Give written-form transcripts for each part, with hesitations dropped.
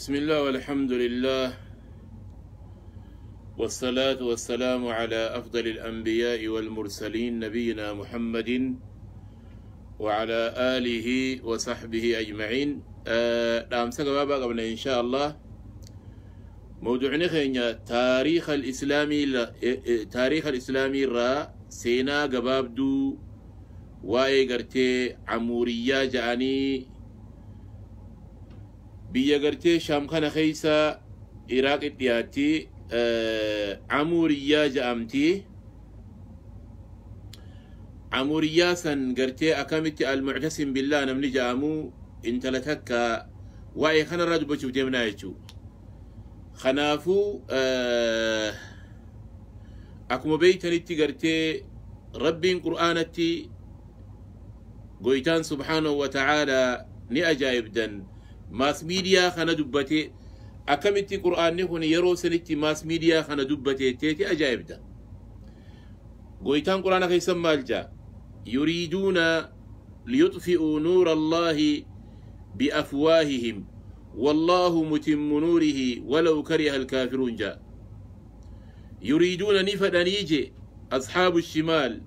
بسم الله والحمد لله والصلاة والسلام على أفضل الأنبياء والمرسلين نبينا محمد وعلى آله وصحبه أجمعين. نمسك بابا قبل إن شاء الله موضوعنا خينا تاريخ الإسلامي را سينا قباب دو واي قرتي عمورية جاني بيا قرتي شامخان خيسا إراق اتياتي عمورية جامتي عمورية سن قرتي أكامتي المعتصم بالله نملي جامو انت لتكا واي خانا رادو بشو جمنايشو خنافو أكما بيتني تقرتي ربين قرآنتي قويتان سبحانه وتعالى نأجايب دن ماس ميديا خانا دبتي أكمتي قرآن نخون يرو سنتي ماس ميديا خانا دبتي تيتي أجايب دن قويتان قرآن خيسم مالجا يريدون ليطفئوا نور الله بأفواههم والله متم نوره ولو كره الكافرون. جاء يريدون نفدنيجي أصحاب الشمال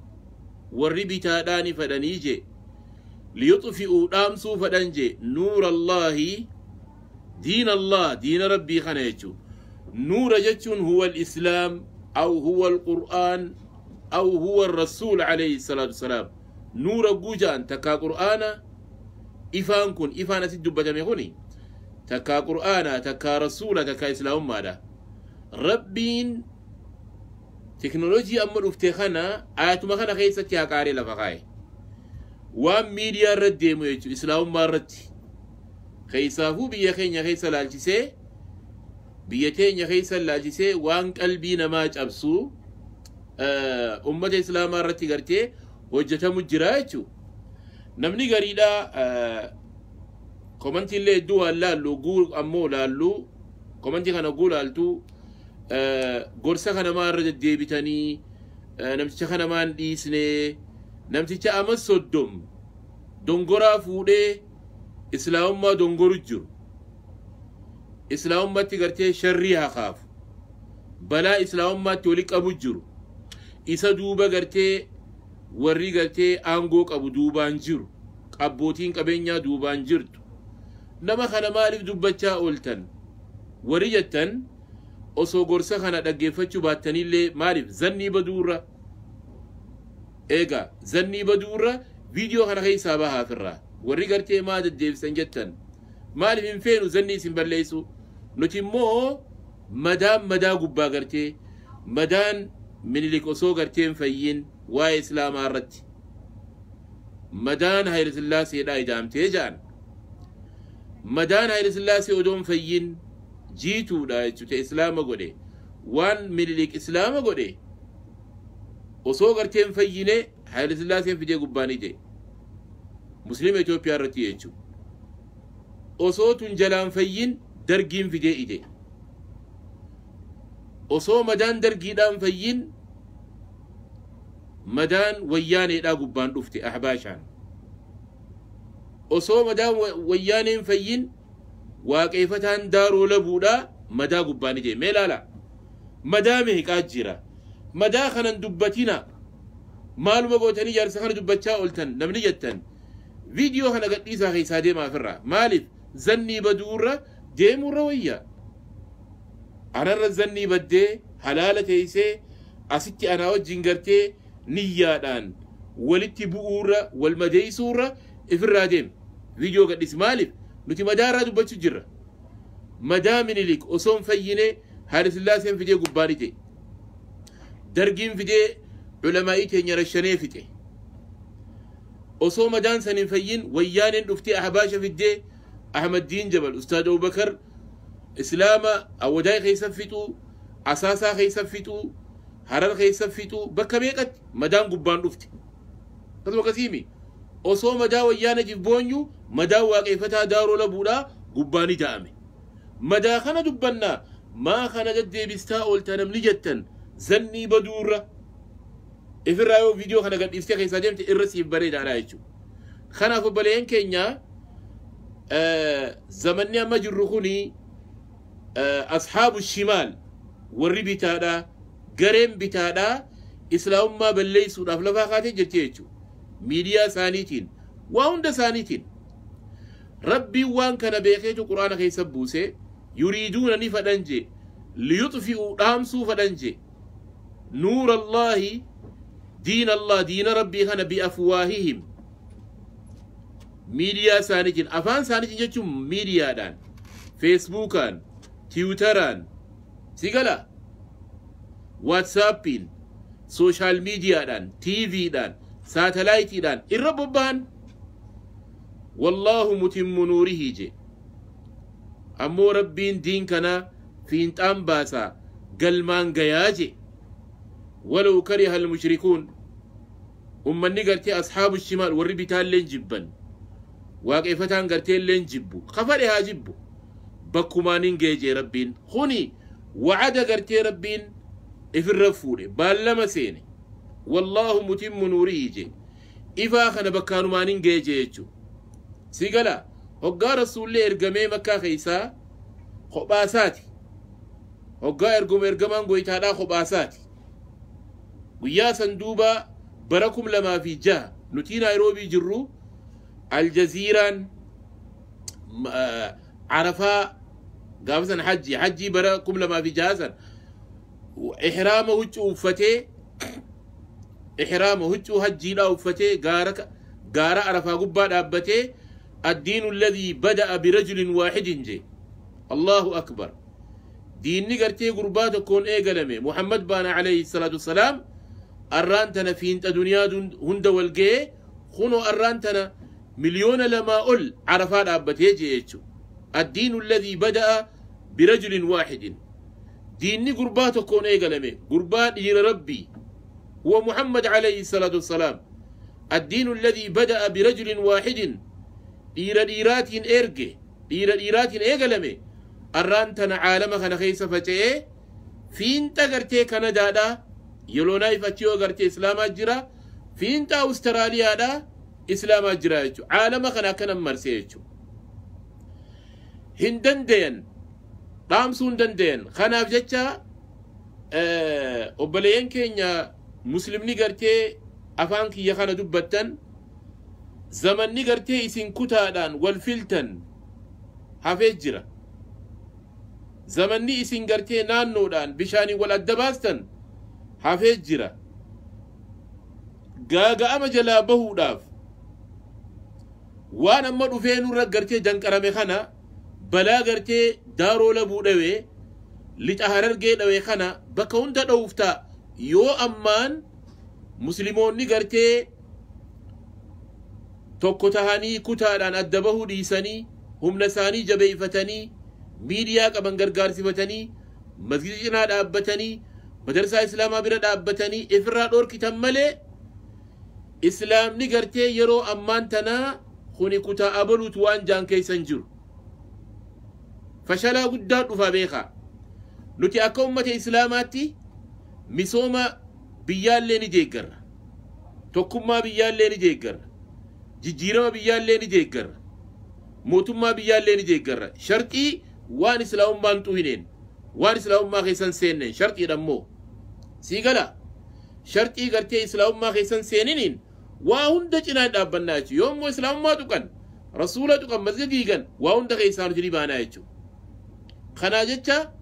والربتا دان فدنيجي ليطفئوا دامسو فدنجي نور الله دين ربي خنيجو. نور جتون هو الإسلام أو هو القرآن أو هو الرسول عليه الصلاة والسلام. نور قوجان تكا قرآن إفان كن إفان سدبتا ميخوني تكا قرآنا تكا رسولا تكا إسلام مادا ربين تكنولوجيا أمر افتخانا آيات مخانا خيسة تيهاكاري لفقاي وام ميديا ردي مويتو إسلام ما ردي خيسافو بيخين يخيسة لالجسي بيتين يخيسة لالجسي وان قلبي نماج أبسو أمة إسلام ما ردي قرتي وجهة مجرايتو نمني قريدا كومنتي اللي دوها لالو قول أمو لالو كومنتي خانا قول لالتو قرصة خانا ما رجد دي بتاني نمتشا خانا ما نديسني نمتشا أمسو الدم دنقرا فودي إسلام ما دنقر الجر إسلام ما تقرتي شريها خاف بلا إسلام ما توليك أبو الجر إسا دوبا قرتي ورّي قرتي أنقوك أبو دوبان جر أبوتين كبينيا دوبان جرتو نما خانا مالف دبتشا أولتن وريجتن أسو غرسا خانا دقيفتشو باتني اللي مالف زني بدورة إيقا زني بدورة فيديو خانا خي سابها فرّا وريجرتي ما دديف سنجتن مالف انفينو زني سنبرليسو نوتي مو مدام مدا قبا غرتي مدان من اللي كسو غرتين فيين واي إسلام عرتي مدان هاي رسل الله سيدا إدام تيجان مدان هاي سلاسي ودوم فيين جيتو دا يتوتي إسلام قولي وان مليك إسلام قولي وصوغر تيم فييني هاي سلاسي في دي قباني دي مسلم إتوبيا رتي يتو وصوت جلان فيين درقين في دي إدي وصو مدان درقين دام فيين مدان وياني دا قبان رفتي أحباشان وصو مدام ويانين فيين واقفتان دارو لبودا مدا قباني جي ميلالا مدامه كاجرة مدا خنان دبتنا معلومة قوتاني جارسخان دبتشا قلتن نمني جتن فيديو خنا قد نيسا خيسا ديما فرّا مالف زني بدورة ديمو روية أنا زني بدي حلالة تيسي أستي أنا وجنجرتي نيادان ولتي بؤورة والمديسورة إفرّا ديم فيديو قد اسمالف نوتي مدارة دبتشو جرة مدامن لك أصوم فيني هارس الله سين فيدي قباني تي درقين فيدي علماء تي نرشاني فيدي أصوم مدان سنين فين ويانين رفتي أحباشا فيدي أحمد دين جبل أستاذ أبو بكر إسلام أوداي خيسفتو أساسا خيسفتو هرر خيسفتو بكا ميقت مدام قبان رفتي قسم قسيمي أصوم مدا ويانا جيف بونيو مدا واقفتها دارو لبولا قباني تأمي مدا خانا دبنا ما خانا قدي بستاول تنم لجتن زني بدورة إفر رايو فيديو خانا قد إفتخي ساجمت إرسيف بريد على إيشو خانا فبالين كينيا زمنيا مجرخوني أصحاب الشمال والربي تادا قرم بتادا إسلام ما بالليسون أفلافاقات جتيتو ميديا سانيتين وعند سانيتين ربي وان كان بيخيتو قرآن خيسبوسي يريدون نفدنجي ليطفئوا أمسو فدنجي نور الله دين الله دين ربي خان بأفواههم ميديا سانيتين أفان سانيتين جتو ميديا دان فيسبوكان تويتران سيقالا واتسابين سوشال ميديا دان تي في دان ساتلايتي دان الربوبان والله متم نوره جي أمو ربين دين كنا في انتام باسا قلمان قياجي ولو كره المشركون أمن نقرتي أصحاب الشمال والربطان لين جبا واقفتان قرتين لين جبو خفرها جبو بكمانين جي ربين خوني وعد قرتي ربين إفرفوري باللمسيني والله متم نوره جي إفاخنا بكانو مانين جيجيجو سيقالا هقا رسول الله إرقامي مكا خيسا خباساتي هقا إرقام إرقامان قويتانا خباساتي ويا سندوبا براكم لما في جاه نتينا إروبي جرو الجزيران عرفا قابسا حجي براكم لما في جاهزا وإحرامه هجو أفتي إحرامه هجو هجينا أفتي قارا عرفا قبان أبتي الدين الذي بدأ برجل واحد جي الله أكبر دين نقرتي قربات كون إيقلمي محمد بانا عليه الصلاة والسلام أرانتنا في انت دنيا هند والقي خونو أرانتنا مليون لما أول عرفان أبتي جيتشو الدين الذي بدأ برجل واحد دين قربات كون إيقلمي قربات إلى ربي هو محمد عليه الصلاة والسلام الدين الذي بدأ برجل واحد ديرات إرجع ديرات إيجلمه أرانتنا عالمك نخيس فتيه فين تقرتي كندا دا يلوناي فتيو قرتي إسلام أجرا فين تا أستراليا دا إسلام أجرا يجو عالمك نكنا مرسيجو هندن دين رامسون دين خناف جتة أبليين كينيا مسلمني قرتي أفانكي يخانا دبتن زمن نقرتي إسن كتادان والفلتن هفجرة زمن نقرتي قرتي نانو دان بشاني والأدباستن هفجرة قاقا أما جلابه داف وانا مدو فينو رق قرتي جنكرامي خانا بلا قرتي دارو لبو دوي لتأهرر قي دوي خانا بكون دا دوفتا يو أمان مسلمون نقرتي توكو تهاني كتالان أدبه ديساني هم نساني جبئي فتاني ميدياك أبنغرغار سفتاني مزجنا دابتاني مدرسة إسلام أبنا دابتاني إفراد أور كتمالي إسلام نغرتي يرو أمانتنا خوني كتا أبلو توان جان كي سنجر فشلا قدات وفابيخا نتي أكومة إسلاماتي مسوما بيال ليني جيگر توكما بيال ليني جيگر جيجيرما بيال ليني جيجر موتما بيال ليني جيجر شرقي وان اسلام بانتوهنين وان اسلام ما خيسان سينين شرقي دمو سيقالا شرقي قرتي اسلام ما خيسان سينين واهن دا جنان دابناچو يومو اسلام ما توقن رسولة توقن مزقيقن واهن دا خيسانو جريباناچو خناجتشا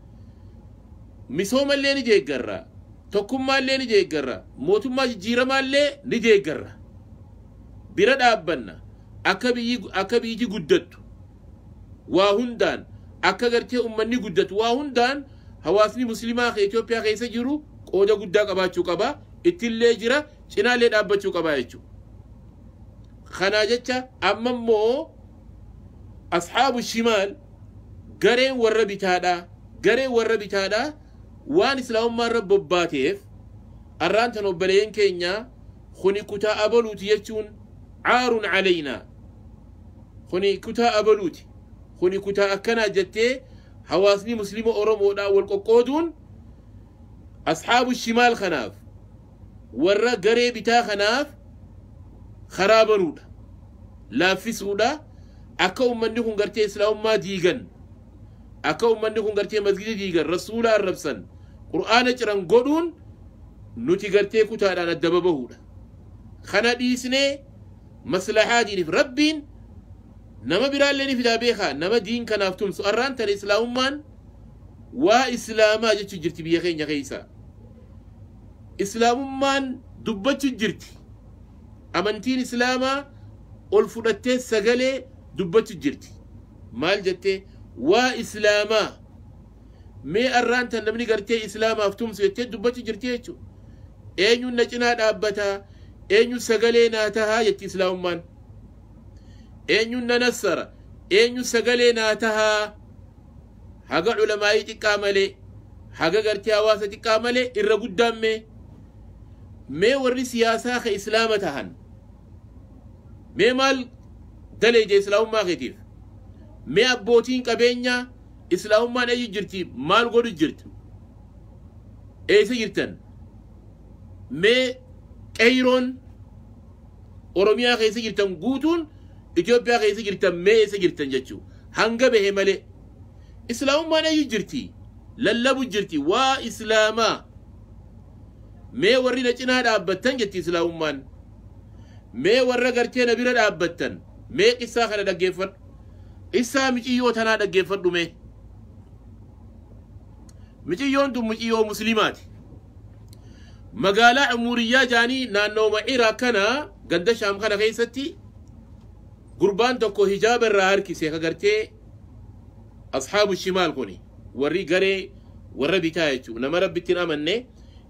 مسوما ليني جيجر توكما ليني جيجر موتما جيجيرما ليني جيجر برد أبنا أكبي يجي قدت وهندان أكغرتي أمني قدت وهندان هواسني مسلمان خي إثيوبيا خي سجرو قودا قداك أباتشو كبا إتلي جرا شنا لين أباتشو كبا يجو خناجتشا أممو أصحاب الشمال غرين وربي تادا وان إسلام ما رب باتيف أرانتنو بلين كينيا خوني كتا أبلوت يجون عار علينا خوني كتا أبلوتي خوني كتا أكنا جتي حواسني مسلم أورمو دا والقودون أصحاب الشمال خناف ورا قريب تا خناف خرابنو دا لافسو دا أكو من نكون قرتي إسلام ما ديغن أكو من دكون قرتي مسجد جيجر رسول الله ربنا قرآن تران قدون نوتي قرتي كتارا ندببهولا خنا ديسني مسلحة دي ربين نما برا لني في دابيخا نما دين كان أفتون سؤران تر إسلام من وإسلاما جت جرتي بيخين يخيسا إسلام من دبت جرتي أمنتين إسلاما والفرتة سجلة دبت جرتي مال جتة وإسلاما ما أرانت نمني قرتي إسلاما أفتم سويت دبتي جرتيتو أينو نجنا دابتها أينو سجلنا تها يت إسلام من أينو ننصر أينو سجلنا تها حاجة علماء تكاملة حاجة قرتي أواس تكاملة الرجود دم ما وري سياسة إسلام تهان ما مال دليل إسلام ما غدير ما أبوتين كبينيا إسلام ما نجي جرتي مال غوري جرت أيش جرتن ما كيرون أوروميا أيش جرتن غوتون إثيوبيا أيش جرتن ما أيش جرتن جتشو هنگا بهمله إسلام ما نجي جرتي للابو جرتي وإسلاما ما وري لجنا دابتن جتي إسلام ما وري قرتين بيرد دابتن ما قصة خلا دقيفر إسا مجيو تنا دقيفر دومي مجيون دوم مجيو مسلمات مقالا عموريا جاني نانو معيرا كنا قد شام خانا غيستي قربان توكو هجاب الرهار كي سيخا قرتي أصحاب الشمال قوني ورّي قري ورّي بتايتو نما ربتين آمنني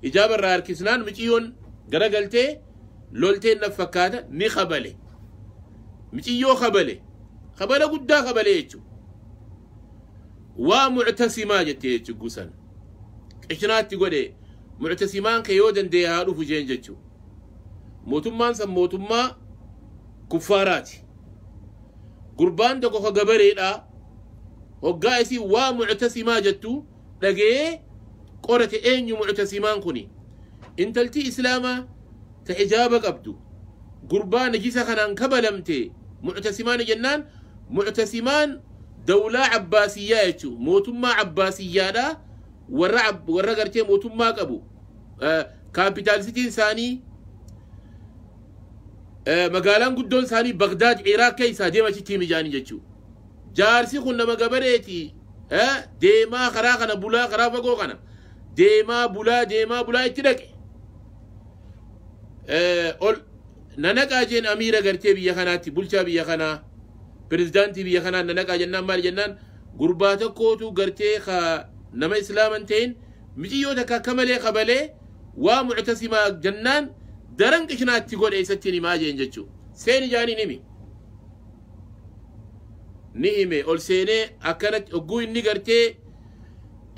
هجاب الرهار كي سنان مجيون قرا قلتي لولتين نفكاتا ني خبالي مجيو خبالي خبلا قد خبليتو ومعتصما جتيتو قسن اشنات تقولي معتصمان كيودن دي هارو فجين جتو موتمان سموتما كفاراتي قربان دكو خبري لا وقايسي ومعتصما جتو لقي قرة اين معتصمان كوني انتلتي اسلاما تحجابك ابدو قربان جيسا خنان كبلمتي معتصمان جنان معتصمان دولة عباسية يجو موتما عباسية دا ورّا قرتي موتما قبو كابيتالسيتي انساني مقالان قدون ساني بغداد عراقي ساديما تيمي جاني جتشو جارسي خلنا مقابريتي ديما خراقنا بلا خرافة قوغنا ديما بلا اتدك نانك أجن أميرة قرتي بيخاناتي بلشا بيخانا بريزدانتي بيخانا نانك أجنان مال جنان قرباتا كوتو قرتي خا نما إسلامان تين مجيو تكا كمالي خبالي ومعتصما جنان درنك شنات تقول إيساتيني ما أجن جتشو سيني جاني نمي نهيمي أول سيني أكانت أقوي نقرتي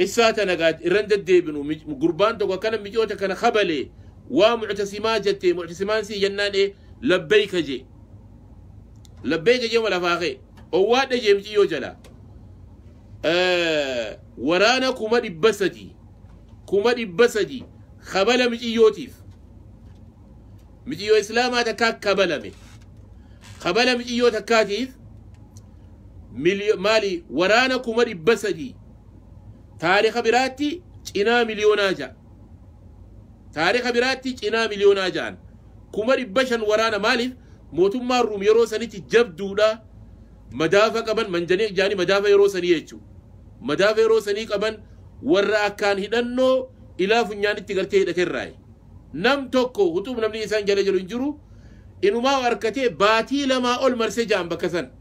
إساتا نقات إرندد ديبنو قربان تقوى كان مجيو تكا خبالي ومعتصمات جتي معتصمان سي جنان ايه لبيك جي ولا فاقي اوات جي مجي يو جلا ورانا كومد بسجي خبلا مجي يو تيف مجي يو اسلاما تكاك كبلا خبلا مجي يو تكاتيف مالي ورانا كومد بسجي تاريخ براتي انا مليونا جا تاريخ براتيج إنا مليونا جان كماري بشان ورانا مالف موتما روم يروساني تجبدو دا مدافع كمان منجاني جاني مدافع يروساني يجو مدافع يروساني كمان ورا كان هدنو إلا فنياني تغرتي دكراي نم توكو هتوم نمني إنسان جل جلو انجرو إنو ما واركتي باتي لما أول مرسي جان بكسن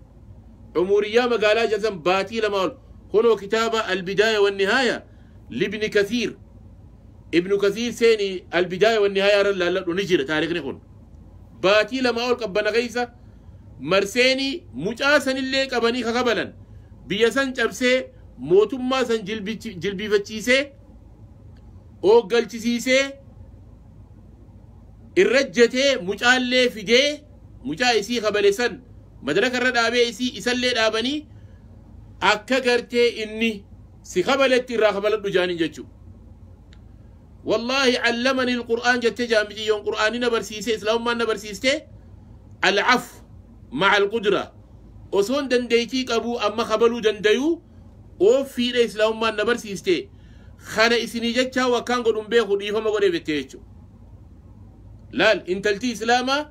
عموريا مقالا جزم باتي لما أول هنو كتاب البداية والنهاية لابن كثير ابن كثير سيني البداية والنهاية ونجر تاريخ نخون باتي لما أول كبنا غيسة مرسيني مجاسن اللي كبني خبلا بيسان جبسي موتما سن جلبي فتشيسي او قلتسيسي الرجتي مجال في دي مجاسي خبلسن مدرك الرد آبئيسي إسالي دابني أكا كرتي إني سخبلت الراخبلت نجاني جتشو والله علمني القرآن جتجا مجي يوم قرآننا برسيسي إسلام ما نبرسيسي العفو مع القدرة وصون دنديتيك أبو أما خبلو دنديو o fire islam man na bar siste khana isini jekcha wa kango dum be khudi fama gode betecho lal intalti islama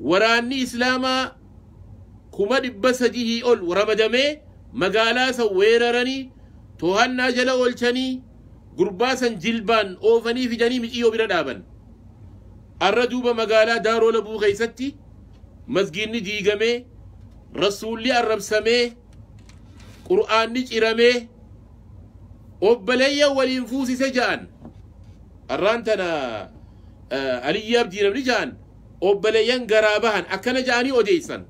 وراني إسلاما kuma dibba sajihi ol warabadame magala sa werarani tohanna jala olchani gurbasan jilban ofani fijani mi iyo biradaban arraduba magala daro labu khaysatti masjidni digame rasulli arrabsame qur'anni cirame obbalaya walin fusi sajan arrantana aliyab dinamni jan obbalayan garabahan akana jani odeysan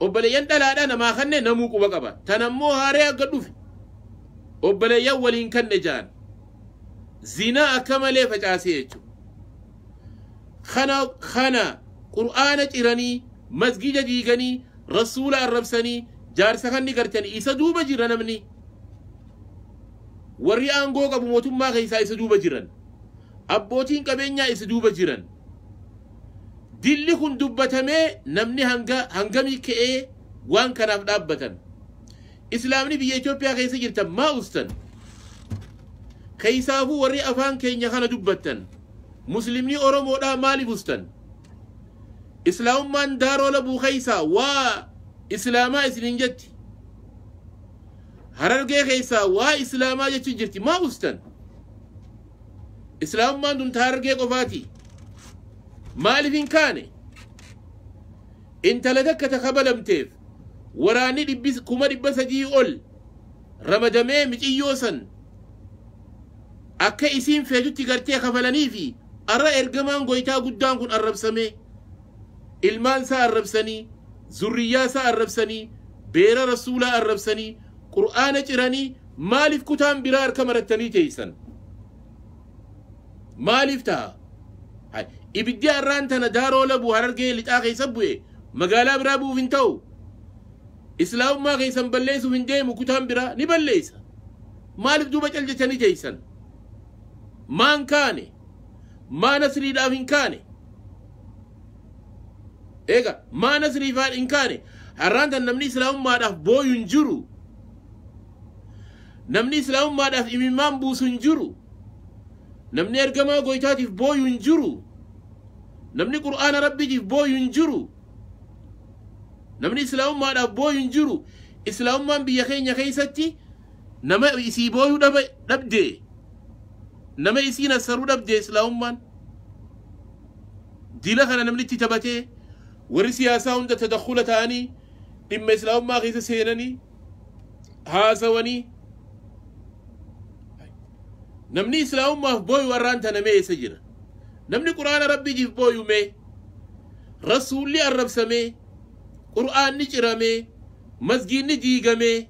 وبليان دلالا نما خنّي نموكو بقبا تنمو هاريا قدوفي وبليا ولين كن جان زنا كمالي فجاسيتو خنا قرآن جيراني مسجد جيغاني رسول الربساني جار سخنّي قرتاني إيسا دوبا جيران مني وريان غوغا بموتم ما غيسا إيسا دوبا جيران أبوتين كبينيا إيسا دوبا جيران dilli kun dubbatame namni hangami kee wan kanaaf dhaabbatan islaamni biyya Itoophiyaa keessa jirtan maa'ustan keessaafuu warri afaan keenya kana dubbattan muslimni oromoodhaa maaliif ustan islaamummaan daaroo labuu keessaa waa islaamaa isiniin jetti harargee keessaa waa islaamaa jechuun jirti maa'ustan islaamummaan dunta harargee qofaatii maalifin kaane intala takka takabalamteef waraanni kuma dhibba sadii ol ramadamee mixiyyoosan akka isiin feetutti gartee kafalaniifi arra ergamaan goytaa guddaan kun arrabsame ilmaansaa arrabsanii zurriyyaasaa arrabsanii beera rasuulaa arrabsanii qur'aana ciranii maaliif kutaan biraa harka marattanii teeysan maaliif ta'a ibiddi arrantana daro labu harargee lixaa keessa bu'e magaalaa biraa bu'uuf hin ta'u islaamummaa keessan balleessuuf hin deemu kutaan biraa ni balleessa maaliif duuba caljechanii teeysan maan kaane maa nasriidhaaf hin kaane eega maa nasriifaaf hin kaane arrantan namni islaamummaadhaaf booyu hin jiru namni islaamummaadhaaf imimmaan buusu hin jiru namni ergamaa goytaatiif booyu hin jiru namni qur'aana rabbiitiif booyu hin jiru namni islaamummaadhaaf booyu hin jiru islaamummaan biyya keenya keessatti nama isii booyuu dhabdee nama isiin assaruu dhabdee islaamummaan dila kana namni itti taphatee warri siyaasaa hunda tadakkula ta'anii dhimma islaamummaa keessa seenanii haasawanii namni islaamummaaf booyuu arraanta namee eessa jira نمني قرآن ربي جيب بويو مي رسولي الرب سمي قرآن نجرى مي مسجين نجيغ مي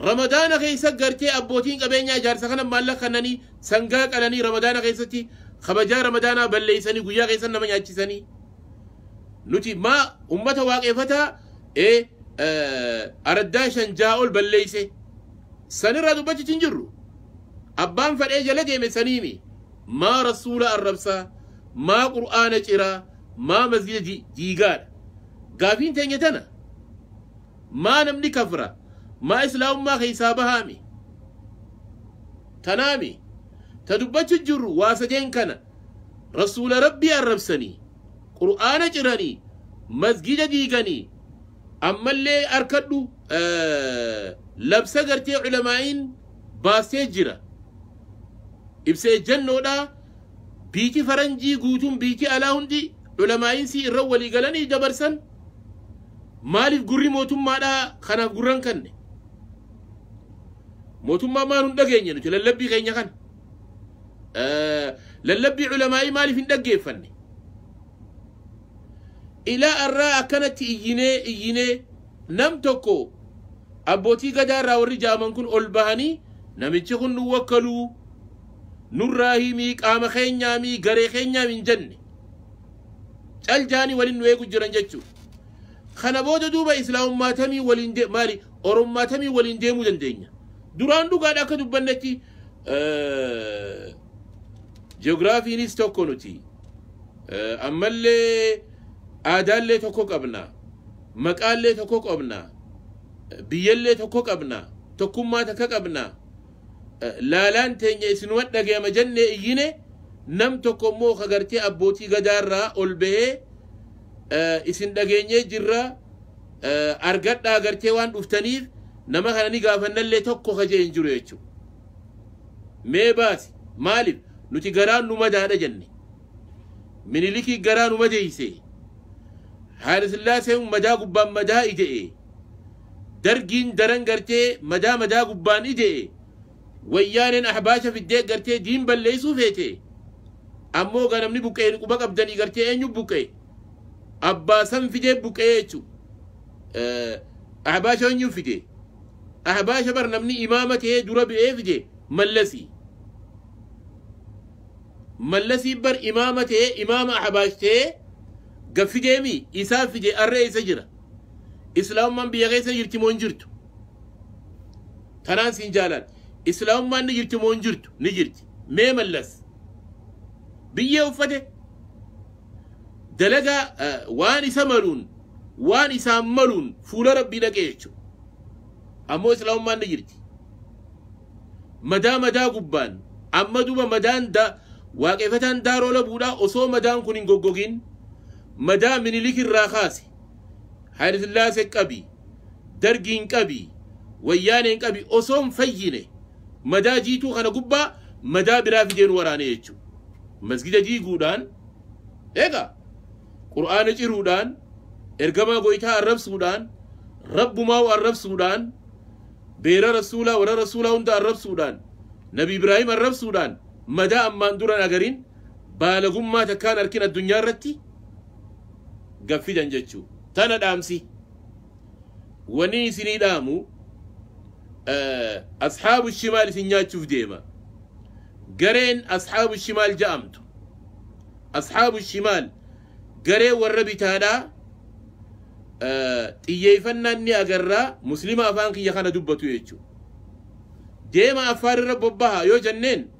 رمضان غيسا قرتي أبوتين قبينيا جارسا خنا مالا خناني سنگاك علاني رمضان غيسا تي خبجا رمضان بلليساني قويا غيسا نمن ياتشساني نوتي ما أمتا واقفتا أرداشا جاول بلليسي سني رادو بچي تنجرو أبان فرأي جلدي مي سنيمي ما رسول الربسا ما قرآن جرا ما مسجد جيغار قافين تنجتنا ما نمني كفرة ما إسلام ما خيسابها مي تنامي تدبت الجر واسجين كان رسول ربي الربسني قرآن جراني مسجد جيغاني أما اللي أركدو لبسا قرتي علمائين باسي جرا ibsee jannoodha biiki faranjii guutuun biiki alaa hundi ulamaa'iinsi irra walii galanii dabarsan maaliif gurri mootummaadha kanaaf gurran kanne mootummaa maan hun dhageenya nuti lallabbii keenya kana lallabbii ulamaa'ii maaliif hin dhaggeeffanne ilaa arraa akkanatti iyyinee nam tokko Aboti gada raori jaman kun olbahani. Namichi kun nu wakalu. Nurrahimi kama khenyami gare khenyami njanni. Chaljani walin nuwe kujiran jachu. Khanaboda duba islamu matami walin de mari. Orom matami walin de mudandenya. Durandu gada kadubanati. Geografi ni stoko nuti. Ammalle aadalle toko kabna. Makalle toko kabna. Biyalle toko kabna. Tokumma taka kabna. Laalan tenye isinuat nage majanne iyine. Nam toko mo khagarte abboti gadarra olbehe. Isin nagenye jirra. Argat nagarte wan uftanir. Nama khanani gafannalle toko khaje injuru yechu. Mebasi. Malib. Nuti garan numadana janne. Miniliki garan umadeise. Harisilase umada gubban mada idee. Dargin darangarte mada gubban idee. Wayyanen ahbasha fidde garte din ballesu fete. Ammo ganamni buke kubak abdani garte enyu buke. Abbasan fide buke echu. Ahbasha enyu fide. Ahbasha barnamni imamate durabi efide. Mallasi. ملسي بر إمامته إمام أحباشته قفده مي إسافده أرأي سجرة إسلام من بيغي سجرت منجرت تنان سنجالات إسلام من نجرت منجرت نجرت مي ملس بيه وفته دلقا وان سمرون وان سامرون فول ربي لكيشو أمو إسلام من نجرت مدى قبان أما دوما مدان دا واقفتان دارو لبودا أصو مدام كنين غوغوغين مدام من لك الراخاسي حارث الله سكبي درقين كبي ويانين كبي أصو مفينة مدا جيتو خانا قبا مدا برافدين وراني يجو مسجد جي قودان ايقا قرآن جيرودان ارقما قويتا الرب سودان رب ماو الرب سودان بير رسولا ورا رسولا وند الرب سودان نبي إبراهيم الرب سودان مدى أمان دوران أغارين بالغم ما تكان أركين الدنيا رتي قفي جنجتشو تانا دامسي وني سني دامو أصحاب الشمال سنجاتشو فديما قرين أصحاب الشمال جامتو أصحاب الشمال قرين والربي تانا تييفنا ني أغرى مسلمة أفانكي يخانا دبتو يجو ديما أفار رب ببها يو جنين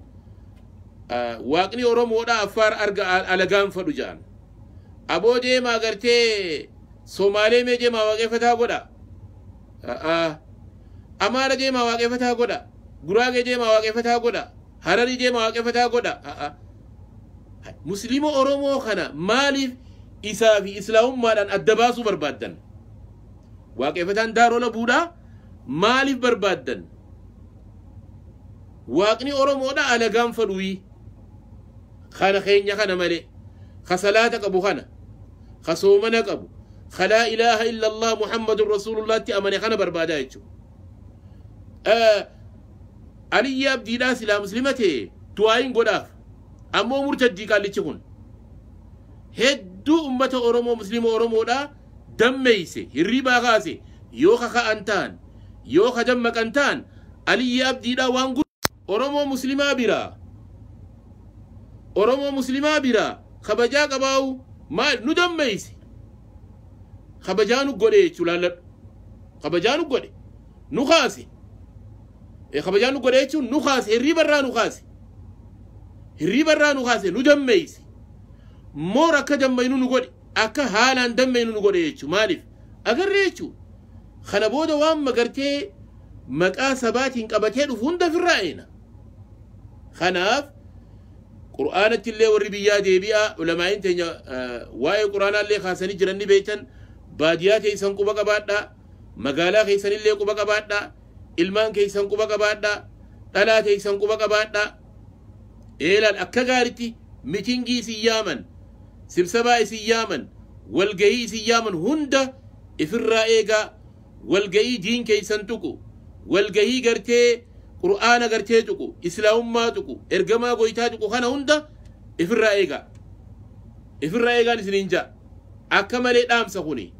واقني أورام ودا أفار أرجع على جام فلوجان أبو جي ما قرتي سومالي مي جي ما واقفتها قدا أمارة جي ما واقفتها قدا غراغ جي ما واقفتها قدا هراري جي ما واقفتها قدا مسلم أورام وخنا مالف إسا في إسلام مالان الدباس بربادن واقفتان دارولا بودا مالف بربادن واقني أورام ودا على جام فلوي خانا خينيا خانا مالي خسلاتك أبو خانا خسومنك أبو خلا إله إلا الله محمد رسول الله تأمني خانا بربادا يجو علي عبد الله سلا مسلمته توائن قداف أمو مرتدي قال لتكون هدو أمة أورمو مسلم أورمو دا دميسي الربا غازي يوخا خا أنتان يوخا دمك أنتان علي عبد الله وانقو أورمو مسلمة برا أورمو مسلمة برا خبجا قباو ما ندم ميسي خبجانو قولي تلالب خبجانو قولي نخاسي خبجانو قولي تلالب نخاسي هري برا نخاسي هري برا نخاسي ندم ميسي مورا كدم مينو نقولي أكا حالا دم مينو نقولي تلالب مالف أقر ريتو خنبودا وام مقرتي مكاسباتين قبتين وفند في الرأينا خناف قرآن اللي والربيات بيئة علماء انتهي واي قرآن اللي خاساني جراني بيتن باديات يسان قبقى بادنا مقالا يسان اللي قبقى بادنا علمان يسان قبقى بادنا طلات يسان قبقى بادنا إيلان أكاقارتي متنجي سياما سبسباء سياما والقاي سياما هند إفرائيقا والقاي دين كيسان تكو والقاي قرتي قرآن قرتيتكو إسلام ماتكو إرقما قويتاتكو خانا هندا إفرائيقا نسنينجا أكمل إدام سخوني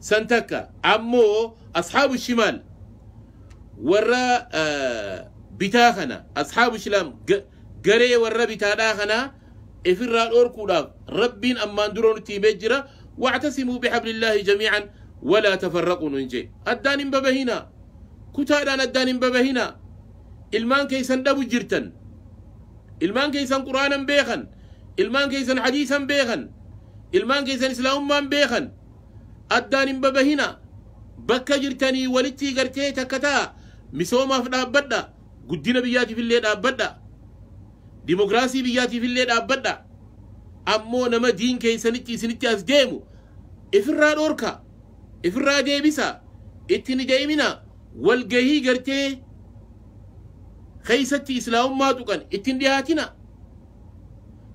سنتكا أمو أصحاب الشمال ورا بتاخنا أصحاب الشلام قري ورا بتاخنا إفرار أوركولا ربين أما ندرون تيبجرا واعتصموا بحبل الله جميعا ولا تفرقوا ننجي الدانين ببهنا كتاران الدانين ببهنا المان كيسان دابو جرتن المان كيسان قرآنا بيخن المان كيسان حديثا بيخن المان كيسان إسلاما بيخن الدانين ببهنا بكا جرتني ولتي قرتي تكتا مسوما فدا بدا قدنا بياتي في الليل بدا ديمقراسي بياتي في الليل بدا أمو نما دين كيسانتي سنتي أزديمو إفراد أوركا إفراد ديبسا إتني دايمنا والجهي قرتي خيستي إسلام ما تكن إتني ديهاتنا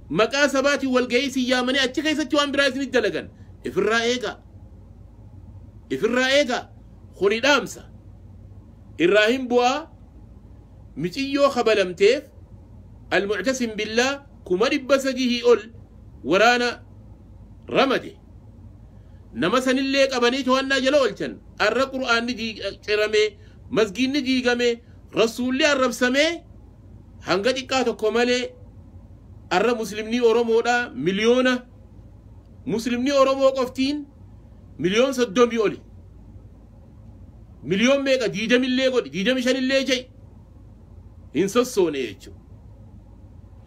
مقاسباتي والجهي سيامني أتي خيستي وانبرازي ندلقن إفراد إيقا إفرائيكا خوني دامسا إراهيم بوا متيو خبلم تيف المعتصم بالله كما ربسجيه أول ورانا رمدي نمسن الليك أبنيت وانا جلولتن أرى قرآن دي اقترمي مسجين دي قمي رسول لي أرى بسمي هنگتي قاتو كمالي أرى مسلمني أورمو دا مليونة مسلمني أورمو قفتين مليون صدوم يولي مليون ميكا ديدم اللي قولي ديدم شان اللي جاي انسو السوني يجو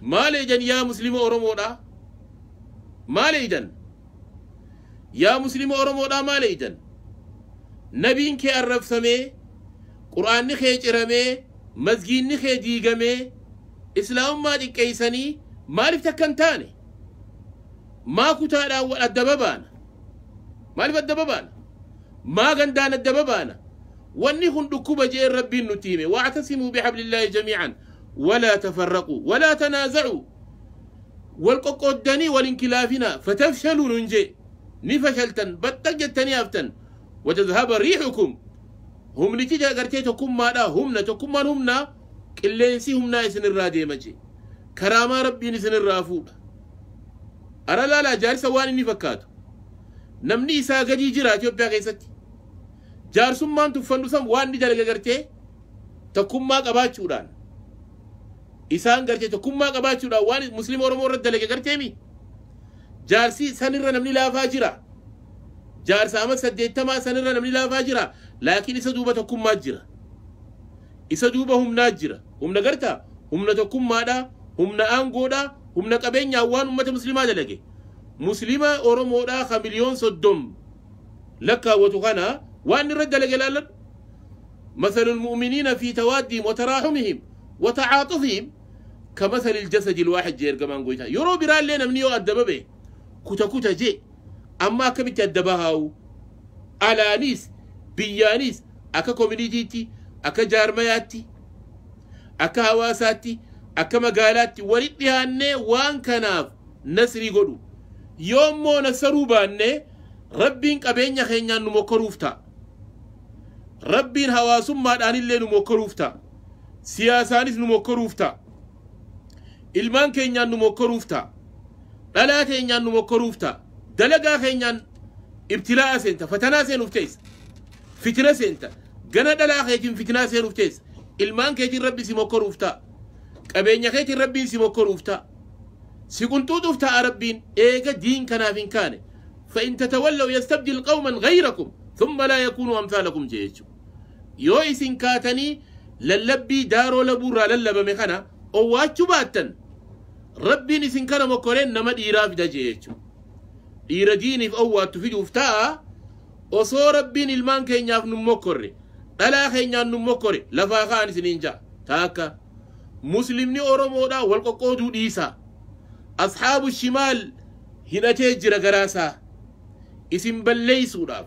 ما ليجن يا مسلم ورمو دا ما ليجن يا مسلم ورمو دا ما ليجن نبين كي عرف سمي قرآن نخي جرمي مزجين نخي ديگمي اسلام ما دي كيساني ما لفتكن تاني ما كتالا والدببان مالف الدبابان ما غندان الدبابان ونيخن دكوبا جي ربي النتيمي واعتصموا بحبل الله جميعا ولا تفرقوا ولا تنازعوا والققوداني والانكلافنا فتفشلوا ننجي نفشلتن بتجتني افتن وتذهب ريحكم هم لتجا قرتيتكم ما لا همنا تكم من همنا كلينسي همنا يسن الرادي مجي كراما ربي نسن الرافود أرى لا لا جاري سواني نفكاتو نمني إساء قدي جراتي وبيغيساتي جار سمان تفندوسام وان دي جالغة غرتي تكم ما قبات شوران إساء غرتي تكم ما قبات شوران وان مسلم ورمو رد دلغة غرتي مي جار سي سنرى نمني لا فاجرة جار سامت سديتما سنرى نمني لا فاجرة لكن إساء دوبة تكم ما جرة إساء دوبة هم ناجرة هم نغرتا هم نتكم ما دا هم نانغو دا هم نقبين يوان أمت مسلمة دلغة مسلمة أورمو دا خمليون صدوم لكا وتغانا وأن رد لجلالا مثل المؤمنين في توادهم وتراحمهم وتعاطفهم كمثل الجسد الواحد جير كمان قويتا يرو برال لنا منيو الدبابي كتا كتا جي أما كبت الدباهاو ألانيس بيانيس أكا كومينيتي أكا جارمياتي أكا هواساتي أكا مقالاتي ولدها أني وان كناف نسري قدو يومو نسرو باني ربين قبين يخينا نموكروفتا ربين هواسم ماداني اللي نموكروفتا سياسانيس نموكروفتا المان كينا نموكروفتا للا كينا نموكروفتا دلقا خينا ابتلاء سنتا فتنا سنفتيس فتنا سنتا قنا دلا خيكين فتنا سنفتيس المان كيتين ربي سموكروفتا قبين يخيتين ربي سموكروفتا سيكونتو دفتا ربين ايجا دين كنافين كان فإن تتولوا يستبدل قوما غيركم ثم لا يكونوا أمثالكم جيجو يوئسين كاتني للبي دارو لبورا للبا ميخانا اواتشو باتن ربين اسين كان مكورين نمد إيراف دا جيجو إيراديني في اواتو في دفتا وصو ربين المان كي نافن مكوري ألا خي نافن مكوري لفاقاني سنينجا تاكا مسلمني أورمو دا والقوقودو ديسا أصحاب الشمال هنا تجرى غراسة اسم باللي سوداف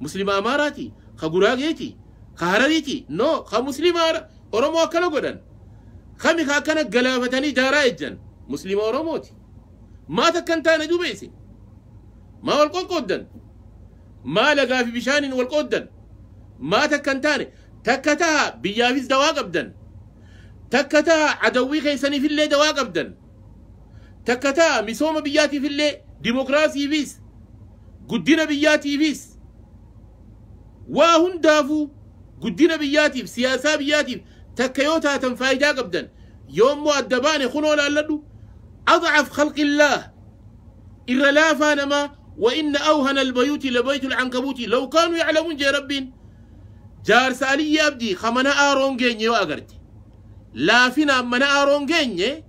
مسلم أماراتي خقراغيتي قهريكي نو خا مسلم ار اورمو اكلو غدن خمي خا كن غلبتني جارايجن مسلم اورموتي ما تكنت انا جوبيسي ما والقودن ما لقى في بشان والقودن ما تكنتاني تكتا بيافيز دواق ابدن تكتا عدوي خيسني في اللي دواق ابدن تكتا مسوم بياتي في اللي ديمقراطي فيس قدنا بياتي فيس واهن دافو قدنا بياتي بسياسة بياتي تكيوتا تنفايدا قبدا يوم مؤدبان خلونا لدو أضعف خلق الله إرلافا نما وإن أوهن البيوت لبيت العنكبوت لو كانوا يعلمون جي ربين جار سالي يابدي خمنا آرونجيني وأغرتي لا فينا منا آرونجيني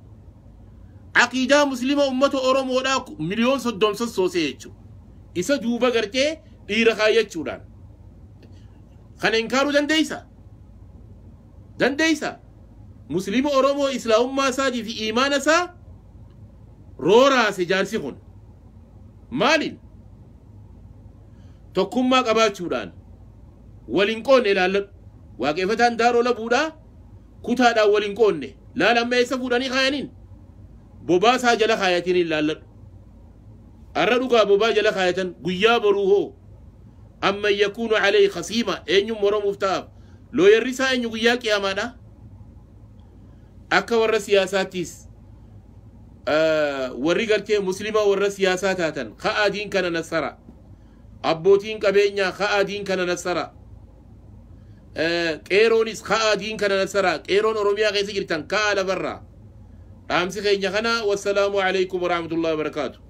عقيدة مسلمة أمة أورمو راكو مليون صدوم سوسيتشو إسا جوبا غرتي إيرخايتشو ران خنا إنكارو دنديسا مسلم أورمو إسلام ما ساجي في إيمان سا رورا سجارسي خون مالين تقوم ما قباتشو ران ولنكون إلالك واقفتان دارو لبودا كتا دا ولنكون لا لما يسفو راني خاينين بوبا ساجل خايتين إلالك الرقا بوبا جل خايتين قياب روحو أما يكون عليه خصيمة أين يمرو مفتاب لو يرسا أين يقياك يا مانا أكا ورى سياساتيس ورى قرتي مسلمة ورى سياساتاتا خاء دين كان نصرا أبوتين كبينيا خاء دين كان نصرا كيرونيس خاء دين كان نصرا كيرون أروميا غيزي جرتان كالا برا أمسي خينيا خنا والسلام عليكم ورحمة الله وبركاته.